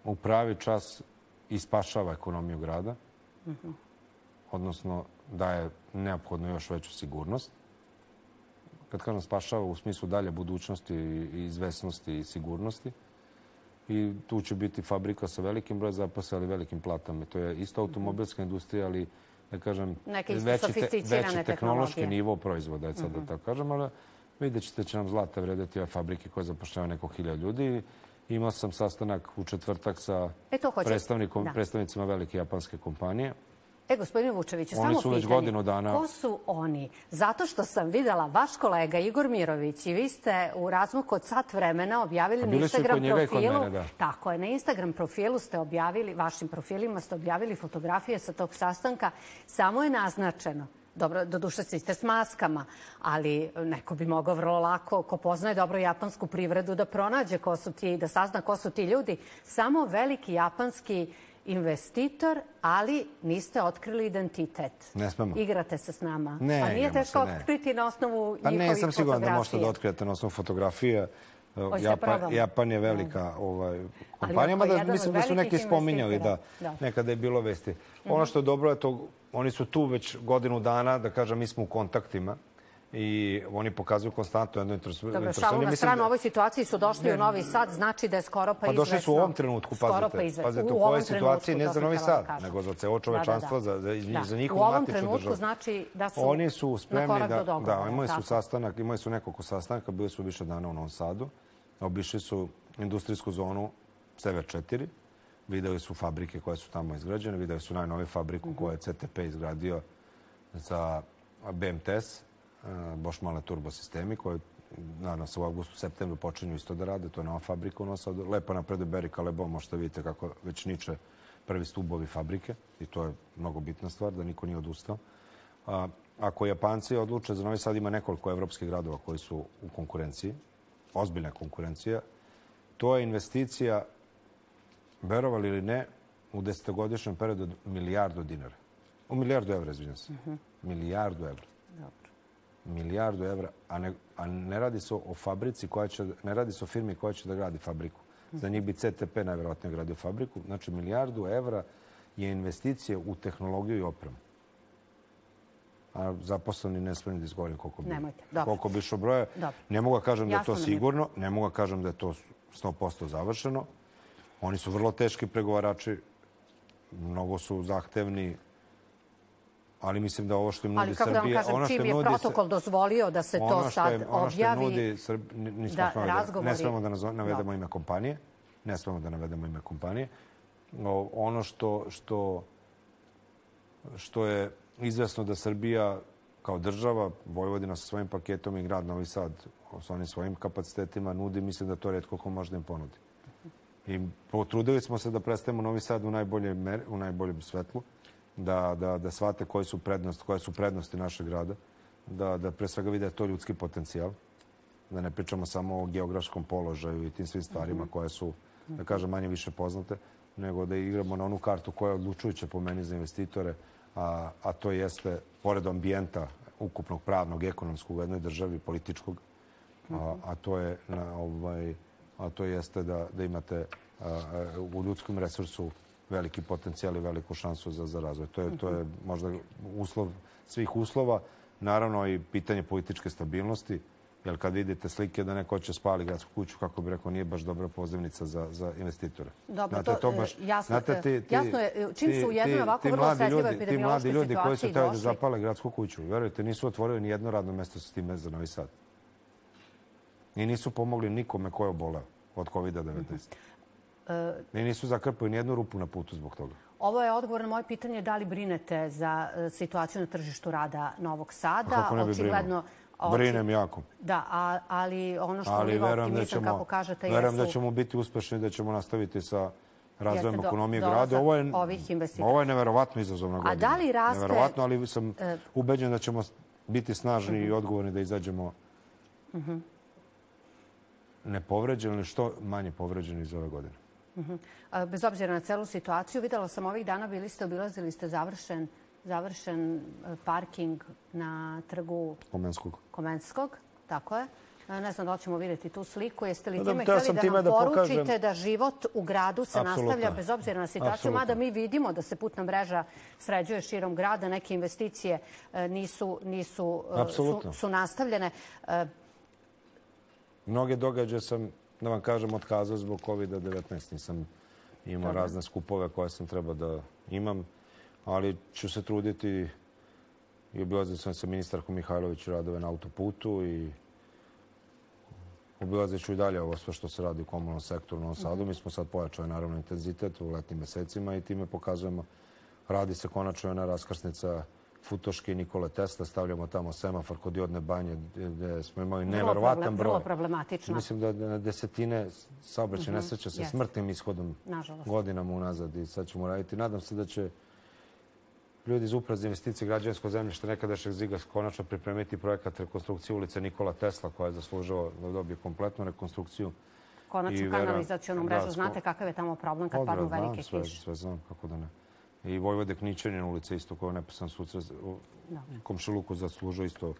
u pravi čas i spašava ekonomiju grada, odnosno daje neophodno još veću sigurnost. Kad kažem spašava, u smislu dalje budućnosti i izvesnosti i sigurnosti. I tu će biti fabrika sa velikim brojem zaposlenih, ali velikim platama. To je isto automobilska industrija, ali da kažem, veći tehnološki nivo proizvoda, sad da tako kažem, ali vidjet ćete će nam zlata vrediti ove fabrike koje zapošljavaju neko hiljada ljudi. Imao sam sastanak u četvrtak sa predstavnicima velike japanske kompanije. Gospodine Vučeviću, samo pitanje, ko su oni? Zato što sam videla vaš kolega Igor Mirović i vi ste u razmaku od sat vremena objavili na Instagram profilu. Tako je, na Instagram profilu ste objavili, vašim profilima ste objavili fotografije sa tog sastanka. Samo je naznačeno. Dobro, doduše svi ste s maskama, ali neko bi mogao vrlo lako, ko poznaje dobro japansku privredu, da pronađe ko su ti, da sazna ko su ti ljudi. Samo veliki japanski investitor, ali niste otkrili identitet. Ne smemo. Igrate se s nama. Ne, igramo se, ne. Pa nije teško otkriti na osnovu njihovih fotografija. Pa ne, sam siguran da možete da otkrijete na osnovu fotografija. Japan je velika kompanija, mada mislim da su neki spominjali da nekada je bilo vesti. Ono što je dobro je to, oni su tu već godinu dana, da kažem, mi smo u kontaktima i oni pokazuju konstantno jedno interesovanje. Dobro, šalu na stranu, u ovoj situaciji su došli u Novi Sad, znači da je skoro pa izvesno. Pa došli su u ovom trenutku, pazite, u ovoj situaciji ne za Novi Sad, nego za ceo čovečanstvo, za njihovu matičnu državu. Oni su spremni da, imali su sastanak, imali su nekoliko sastanaka, bili su više dana u Novom Sadu. Obišli su industrijsku zonu Sever 4, videli su fabrike koje su tamo izgrađene, videli su najnoviju fabriku koju je CTP izgradio za BMTS, baš male turbosistemi, koje naravno se u augustu, septembru počinju isto da rade. To je nova fabrika u Novi Sadu. Lepo napred je Berika Lebon, možete vidite kako već niče prvi stubovi fabrike i to je mnogo bitna stvar, da niko nije odustao. Ako Japanci odluče za Novi Sad, ima nekoliko evropskih gradova koji su u konkurenciji, ozbiljna konkurencija. To je investicija, verovali ili ne, u desetogodišnjem periodu od milijardu dinara. U milijardu evra, izvinjam se. Milijardu evra. Milijardu evra, a ne radi se o fabrici koja će, ne radi se o firmi koja će da gradi fabriku. Za njih bi CTP najverovatnije gradio fabriku. Znači, milijardu evra je investicija u tehnologiju i opremu. A zaposleni ne spremni da izgovorim koliko bi išlo broja. Ne mogu da kažem da je to sigurno, ne mogu da kažem da je to 100% završeno. Oni su vrlo teški pregovarači, mnogo su zahtevni, Ali mislim da ovo što im nudi Srbija... Ali kako da vam kažem, čim je protokol dozvolio da se to sad objavi... Ne smemo da navedemo ime kompanije. Ne smemo da navedemo ime kompanije. Ono što je izvesno da Srbija kao država, Vojvodina sa svojim paketom i grad Novi Sad sa onim svojim kapacitetima nudi, mislim da to redko ko može da im ponudi. I potrudili smo se da predstavimo Novi Sad u najboljem svetlu, da shvate koje su prednosti našeg grada, da pre svega vide to ljudski potencijal, da ne pričamo samo o geografskom položaju i tim svim stvarima koje su, da kažem, manje više poznate, nego da igramo na onu kartu koja je odlučujuća po meni za investitore, a to jeste, pored ambijenta ukupnog pravnog, ekonomskog u jednoj državi, političkog, a to jeste da imate u ljudskom resursu veliki potencijal i veliku šansu za razvoj. To je možda uslov svih uslova. Naravno i pitanje političke stabilnosti, jer kad vidite slike da neko će spali gradsku kuću, kako bi rekao, nije baš dobra pozivnica za investitore. Dobro, to jasno je. Čim su u jednoj ovako vrlo osetljivoj epidemiološkoj situaciji došli... Ti mladi ljudi koji su htjeli da zapale gradsku kuću, verujte, nisu otvorili ni jedno radno mjesto s time za Novi Sad. I nisu pomogli nikome ko je oboleo od COVID-19. I nisu zakrpali nijednu rupu na putu zbog toga. Ovo je odgovor na moje pitanje da li brinete za situaciju na tržištu rada Novog Sada. Kako ne bi brinuo? Brinem jako. Da, ali ono što biva optimizam, kako kažete, jesu... Verujem da ćemo biti uspešni, da ćemo nastaviti sa razvojem ekonomije grada. Ovo je neverovatno izazovna godina. A da li raste... Neverovatno, ali sam ubeđen da ćemo biti snažni i odgovorni da izađemo... nepovređeni ili što manje povređeni iz ove godine. Bez obzira na celu situaciju, videla sam ovih dana, obilazili ste završen parking na trgu Komenskog. Tako je. Ne znam da li ćemo vidjeti tu sliku. Jeste li time htjeli da nam poručite da život u gradu se nastavlja bez obzira na situaciju? Mada mi vidimo da se putna mreža sređuje širom grada, neke investicije su nastavljene. Mnoge događaje sam, da vam kažem, otkazao zbog COVID-19. Nisam imao razne skupove koje sam trebao da imam, ali ću se truditi i obilazio sam sa ministarkom Mihajlović radove na autoputu i obilazit ću i dalje ovo sve što se radi u komunalnom sektoru u Novom Sadu. Mi smo sad pojačali naravno intenzitet u letnim mesecima i time pokazujemo, radi se konačno jedna raskrsnica Futoške i Nikole Tesla, stavljamo tamo semafor kod Jodne banje gdje smo imali neverovatan broj. Vrlo problematično. Mislim da na desetine saobraćaj nesreća sa smrtnim ishodom godinama unazad i sad ćemo raditi. Nadam se da će ljudi iz Uprave za investicije građevinsko zemljište nekadašnjeg ZIG-a konačno pripremiti projekat rekonstrukcije ulice Nikola Tesla koja je zaslužila da dobije kompletnu rekonstrukciju. Konačno kanalizacionu mrežu. Znate kakav je tamo problem kad padnu velike kiše? Sve znam, kako da ne. I Vojvode Kničanja ulica isto koja je neposredno u komšiluku zaslužuje isto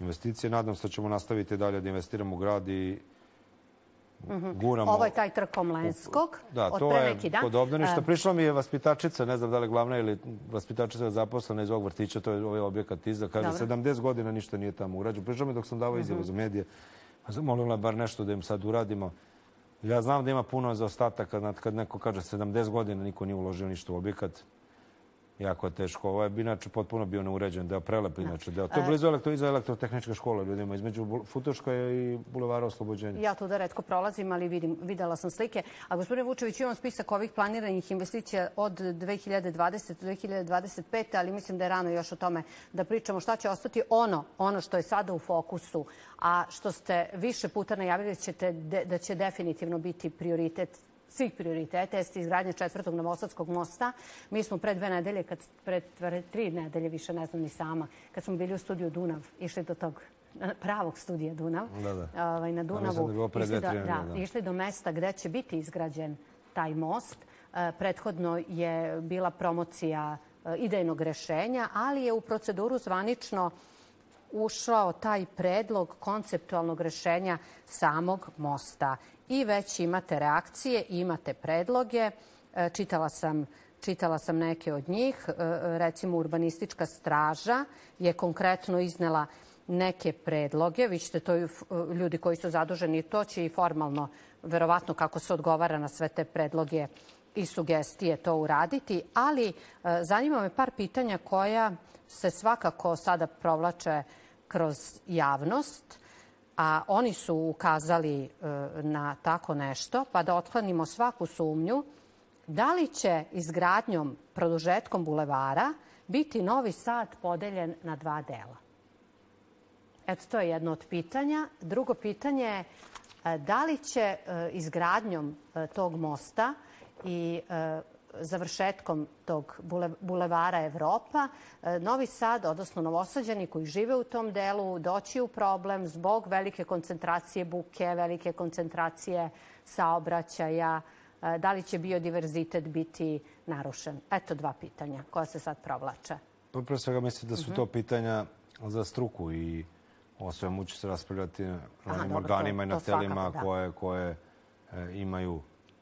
investicije. Nadam se da ćemo nastaviti dalje da investiramo u grad i guramo... Ovo je taj Trg Komenskog od pre neki dan. Da, to je podobno ništa. Prišla mi je vaspitačica, ne znam da li je glavna ili vaspitačica zaposlena iz ovog vrtića, to je ovaj objekat iza. Kaže, 70 godina ništa nije tamo urađeno. Prišla mi dok sam davao izjavu za medije. Molila bar nešto da im sad uradimo. Ja znam da ima puno zaostataka. Kad neko kaže 70 godina, niko nije uložio ništa u objekat. Jako je teško. Ovo je inače potpuno bio neuređen deo, prelep inače deo. To je blizu iza Elektrotehničke škole ljudima, između Futoška i Bulevara Oslobođenja. Ja tu da retko prolazim, ali videla sam slike. A gospodine Vučević, imam spisak ovih planiranih investicija od 2020. do 2025. Ali mislim da je rano još o tome da pričamo šta će ostati ono što je sada u fokusu, a što ste više puta najavili da će definitivno biti prioritet svih prioriteta, jeste izgradnja 4. novosadskog mosta. Mi smo pre 3 nedelje, više ne znam ni sama, kad smo bili u studiju Dunav, išli do tog pravog studija Dunav, na Dunavu, išli do mesta gde će biti izgrađen taj most. Prethodno je bila promocija idejnog rešenja, ali je u proceduru zvanično ušao taj predlog konceptualnog rešenja samog mosta. I već imate reakcije, imate predloge. Čitala sam neke od njih. Recimo, Urbanistička straža je konkretno iznela neke predloge. Vi ćete to, ljudi koji su zaduženi, to će i formalno, verovatno kako se odgovara na sve te predloge, i sugestije to uraditi, ali zanima me par pitanja koja se svakako sada provlače kroz javnost, a oni su ukazali na tako nešto, pa da otklonimo svaku sumnju. Da li će izgradnjom, produžetkom bulevara, biti Novi Sad podeljen na dva dela? Eto, to je jedno od pitanja. Drugo pitanje je da li će izgradnjom tog mosta i završetkom tog bulevara Evropa Novi Sad, odnosno novosađani koji žive u tom delu, doći u problem zbog velike koncentracije buke, velike koncentracije saobraćaja, da li će biodiverzitet biti narušen? Eto dva pitanja koja se sad provlače. Prvo svega mislim da su to pitanja za struku i o svemu će se raspravljati na onim organima i na telima koje imaju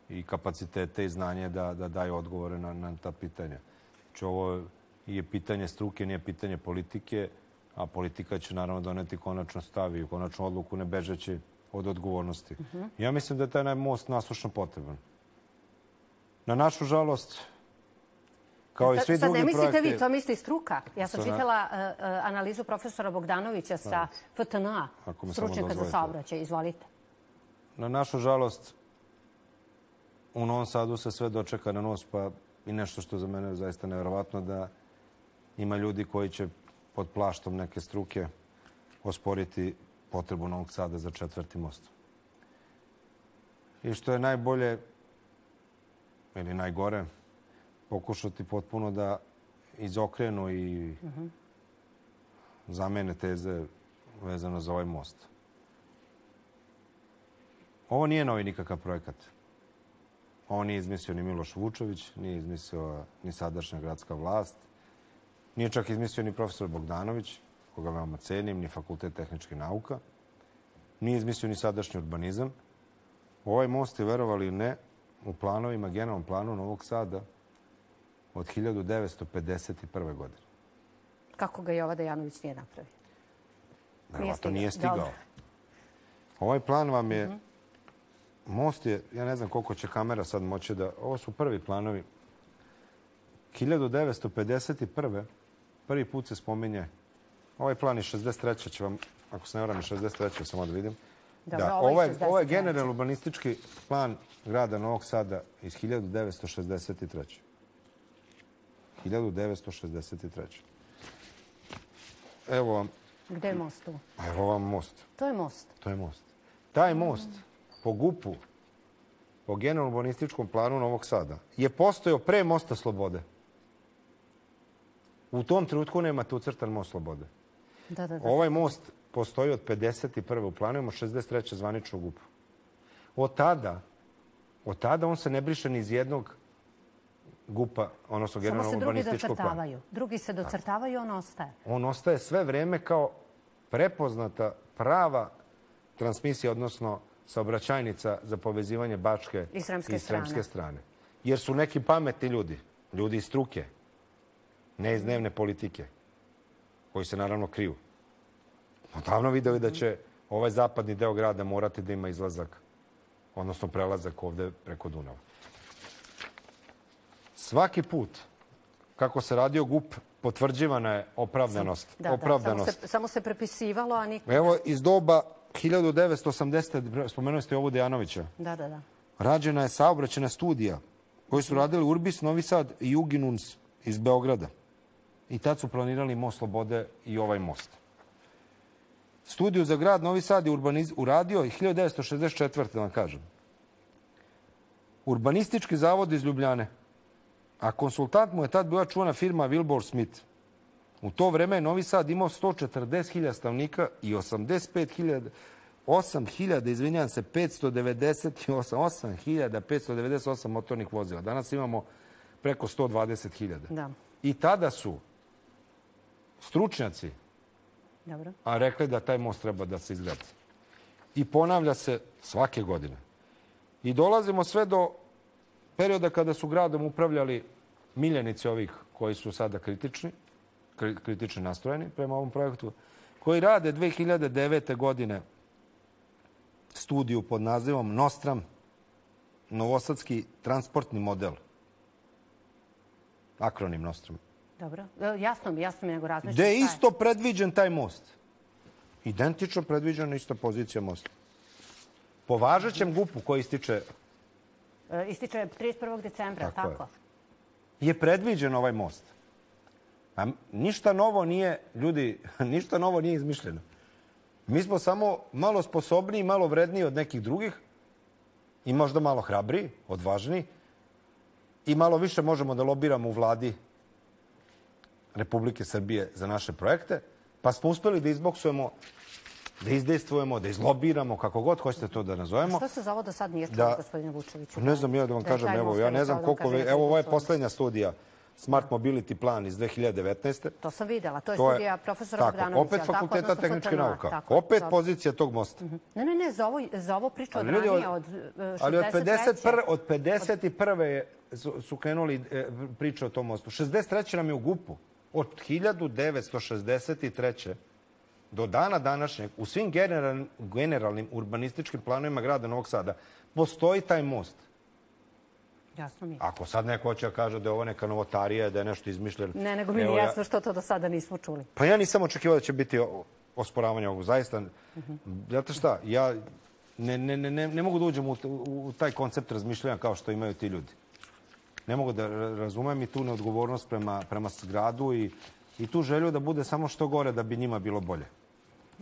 i kapacitete i znanje da daju odgovore na ta pitanja. Znači, ovo je pitanje struke, nije pitanje politike, a politika će naravno doneti konačno stav i konačnu odluku ne bežeći od odgovornosti. Ja mislim da je taj most nasušno potreban. Na našu žalost, kao i svi drugi projekti... Sad ne mislite vi, to misli struka. Ja sam čitala analizu profesora Bogdanovića sa FTN-a, stručnjaka za saobraćaj. Izvolite. Na našu žalost, u Novom Sadu se sve dočeka na nos, pa i nešto što za mene je zaista nevjerovatno, da ima ljudi koji će pod plaštom neke struke osporiti potrebu Novog Sada za četvrti most. I što je najbolje, ili najgore, pokušati potpuno da izokrenu i zamene teze vezano za ovaj most. Ovo nije novi nikakav projekat. Ovo nije izmislio ni Miloš Vučević, nije izmislio ni sadašnja gradska vlast, nije čak izmislio ni profesor Bogdanović, koga veoma cenim, ni Fakultet tehničkih nauka, nije izmislio ni sadašnji urbanizam. Ovaj most je, verovali ili ne, u planovima, generalnom planu Novog Sada od 1951. godine. Kako ga Jovo Dejanović nije napravio? Verovatno nije stigao. Ovaj plan vam je... Most je, ja ne znam koliko će kamera sad moći da... Ovo su prvi planovi. 1951. prvi put se spominje... Ovaj plan je 63. će vam, ako se ne varam, 63. samo da vidim. Ovo je generalno urbanistički plan grada Novog Sada iz 1963. 1963. Evo vam... Gde je most tu? Evo vam most. To je most? To je most. Taj most po GUP-u, po generalno urbanističkom planu Novog Sada, je postojao pre mosta Slobode. U tom trenutku nemate ucrtan most Slobode. Ovaj most postoji od 51. u planovima, 63. zvanično GUP-u. Od tada on se ne briše ni iz jednog GUP-a, odnosno generalno urbanističkog plana. Samo se drugi docrtavaju, on ostaje. On ostaje sve vreme kao prepoznata prava transmisija, odnosno saobraćajnica za povezivanje Bačke i Sremske strane. Jer su neki pametni ljudi, ljudi iz struke, ne iz dnevne politike, koji se naravno kriju, odavno videli da će ovaj zapadni deo grada morati da ima izlazak, odnosno prelazak ovde preko Dunava. Svaki put, kako se radio GUP, potvrđivana je opravdanost. Samo se prepisivalo, a nikada... Evo, iz doba 1980. spomenuli ste ovo Dejanovića. Rađena je saobraćena studija koju su radili Urbis, Novi Sad i Juginuns iz Beograda. I tad su planirali most Slobode i ovaj most. Studiju za grad Novi Sad je uradio i 1964. da vam kažem. Urbanistički zavod iz Ljubljane. A konsultant mu je tad bila čuvana firma Wilbur Smith. U to vreme je Novi Sad imao 140.000 stanovnika i 8.598 motornih vozila. Danas imamo preko 120.000. I tada su stručnjaci rekli da taj most treba da se izgradi. I ponavlja se svake godine. I dolazimo sve do perioda kada su gradom upravljali miljenici ovih koji su sada kritični nastrojeni prema ovom projektu, koji rade 2009. godine studiju pod nazivom Nostram, novosadski transportni model. akronim Nostram. Dobro, jasno mi, nego razmišljam. Gde je isto predviđen taj most. Identično predviđena ista pozicija mosta. Po važećem GUP-u koji ističe... Ističe 31. decembra, tako? Je predviđen ovaj most. A ništa novo nije, ljudi, ništa novo nije izmišljeno. Mi smo samo malo sposobniji, malo vredniji od nekih drugih i možda malo hrabriji, odvažniji i malo više možemo da lobiramo u vladi Republike Srbije za naše projekte, pa smo uspeli da izboksujemo, da izdejstvujemo, da izlobiramo, kako god hoćete to da nazovemo. Što se za ovo do sad nije čuo, gospodine Vučeviću? Ne znam, ja da vam kažem, evo, ja ne znam koliko... Evo, ovo je poslednja studija, Smart Mobility Plan iz 2019. To sam videla, to je studija profesora Bogdanovića. Opet Fakulteta tehničke nauka, opet pozicija tog mosta. Ne, za ovo priču od ranije, od 63. Ali od 51. su krenuli priče o tom mostu. 63. nam je u GUP-u. Od 1963. do dana današnjeg, u svim generalnim urbanističkim planovima grada Novog Sada, postoji taj most. Jasno mi je. Ako sad neko hoće da kaže da je ovo neka novotarija, da je nešto izmišljeno... Ne, nego mi je jasno što to do sada nismo čuli. Pa ja nisam očekivao da će biti osporavanje ovog. Zaista, znate šta, ja ne mogu da uđem u taj koncept razmišljanja kao što imaju ti ljudi. Ne mogu da razumem i tu neodgovornost prema gradu i tu želju da bude samo što gore da bi njima bilo bolje.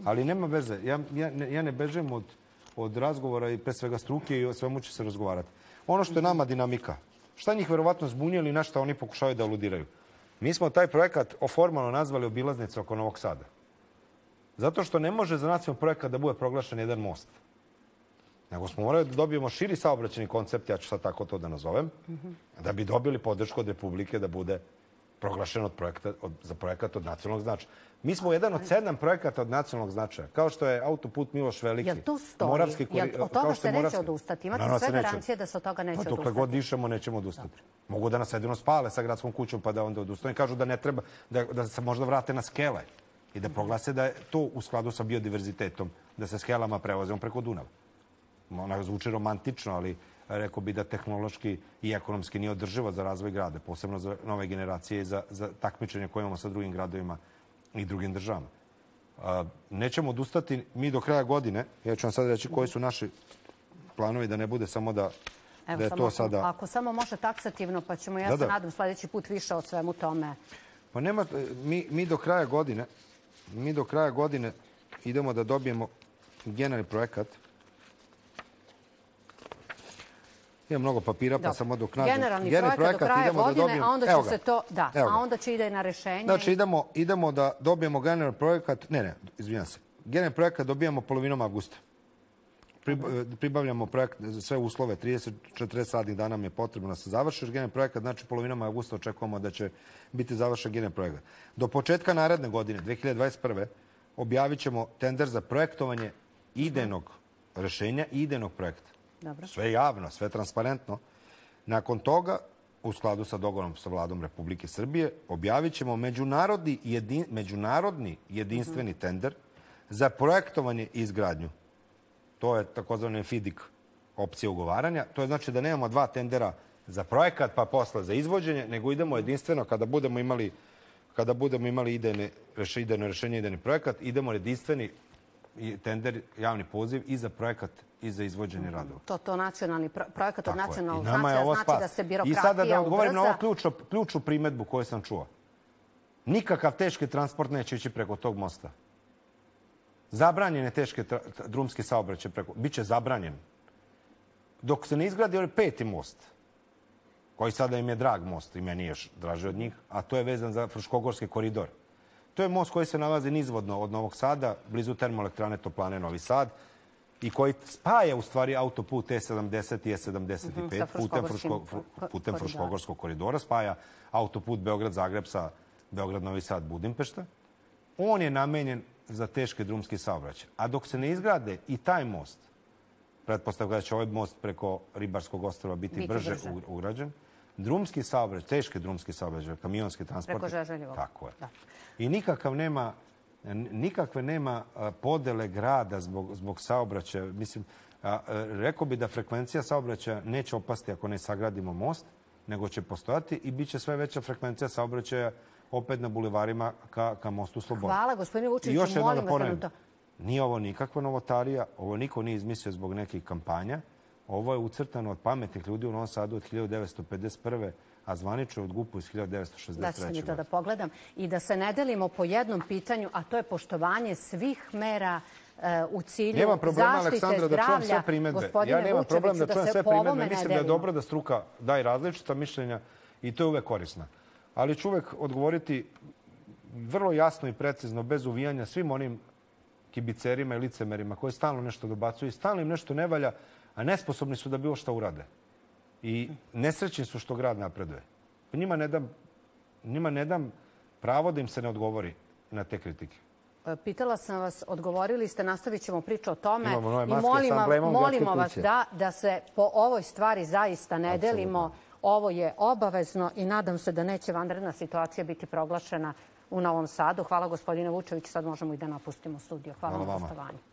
Ali nema veze. Ja ne bežem od razgovora i pre svega struke i o svemu će se razgovarati. Ono što je nama dinamika, šta njih verovatno zbunjuje i na šta oni pokušavaju da aludiraju. Mi smo taj projekat formalno nazvali obilaznicu oko Novog Sada. Zato što ne može za nacionalni projekat da bude proglašen jedan most. Nego smo morali da dobijemo širi saobraćeni koncept, ja ću sad tako to da nazovem, da bi dobili podršku od Republike da bude proglašen za projekat od nacionalnog značaja. Mi smo jedan od 7 projekata od nacionalnog značaja, kao što je autoput Miloš Veliki. Jel tu stoji? Od toga se neće odustati? Imate sve garancije da se od toga neće odustati? Dokle god dišemo, nećemo odustati. Mogu da nas jedino spale sa gradskom kućom pa da onda odustane. Kažu da ne treba, da se možda vrate na skele i da proglase da je to u skladu sa biodiverzitetom, da se skelama prevozimo preko Dunava. Ona zvuči romantično, ali rekao bi da tehnološki i ekonomski nije održiva za razvoj grada, posebno za nove generacije i za takmičenje koje imamo sa drugim gradovima i drugim državama. Nećemo odustati mi do kraja godine. Ja ću vam sad reći koji su naši planovi da ne bude samo da je to sada... Ako samo može taksativno, pa ćemo, ja se nadam, sljedeći put više o svemu tome. Pa nema... Mi do kraja godine idemo da dobijemo generalni projekat. Ima mnogo papira, pa samo dok nađem. Generalni projekat do kraja godine, a onda će ide na rešenje. Znači, idemo da dobijemo generalni projekat. Ne, izvinjam se. Generalni projekat dobijamo polovinom avgusta. Pribavljamo projekt, sve uslove, 30-40 radnih dana mi je potrebno da se završi generalni projekat. Znači, polovinom avgusta očekujemo da će biti završen generalni projekat. Do početka naredne godine, 2021. objavit ćemo tender za projektovanje idejnog rešenja i idejnog projekta. Sve javno, sve transparentno. Nakon toga, u skladu sa dogovorom sa Vladom Republike Srbije, objavit ćemo međunarodni jedinstveni tender za projektovanje i izgradnju. To je takozvani FIDIK opcija ugovaranja. To je znači da nemamo 2 tendera za projekat pa posle za izvođenje, nego idemo jedinstveno kada budemo imali idejno rešenje, idejni projekat, idemo jedinstveni tender, javni poziv i za projekat i za izvođenje radova. To nacionalni projekat od nacionalnog značaja znači da se birokratija ubrza. I sada da odgovorim na ovu ključnu primetbu koju sam čuo. Nikakav teški transport neće ići preko tog mosta. Zabranjen je teški drumski saobraćaj preko... Biće zabranjen. Dok se ne izgradi ovaj 5. most, koji sada im je drag most, i meni još draži od njih, a to je vezan za Frškogorski koridor. To je most koji se nalazi nizvodno od Novog Sada, blizu termoelektrane Toplane Novi Sad, i koji spaja u stvari autoput E70 i E75 putem Fruškogorskog koridora, spaja autoput Beograd-Zagreb sa Beograd-Novi Sad-Budimpešta. On je namenjen za teški drumski saobraćaj. A dok se ne izgrade i taj most, pretpostavljam da će ovaj most preko Ribarskog ostrva biti brže ugrađen, drumski saobraćaj, teški drumski saobraćaj, kamionski transport. Preko Žeželjevog. Tako je. I nikakve nema podele grada zbog saobraćaja. Mislim, rekao bi da frekvencija saobraćaja neće opasti ako ne sagradimo most, nego će postojati i bit će sve veća frekvencija saobraćaja opet na bulevarima ka mostu Slobode. Hvala, gospodine Vučević, molim vas da to... Nije ovo nikakva novotarija, ovo niko nije izmislio zbog nekih kampanja. Ovo je ucrtano od pametnih ljudi u Novom Sadu od 1951. a zvanično od GUP-u iz 1963. Da ću mi to da pogledam i da se ne delimo po jednom pitanju, a to je poštovanje svih mera u cilju zaštite zdravlja. Ja nemam problem da čujem sve primedbe. Mislim da je dobro da struka daje različita mišljenja i to je uvek korisno. Ali ću uvek odgovoriti vrlo jasno i precizno, bez uvijanja, svim onim kibicerima i licemerima koji stalno nešto dobacuju i stalno im nešto ne valja, a nesposobni su da bilo šta urade. I nesrećni su što grad napreduje. Njima ne dam pravo da im se ne odgovori na te kritike. Pitala sam vas, odgovorili ste, nastavit ćemo priču o tome i molimo vas da se po ovoj stvari zaista ne delimo. Ovo je obavezno i nadam se da neće vanredna situacija biti proglašena u Novom Sadu. Hvala, gospodine Vučević. Sad možemo i da napustimo studio. Hvala na gostovanju.